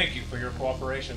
Thank you for your cooperation.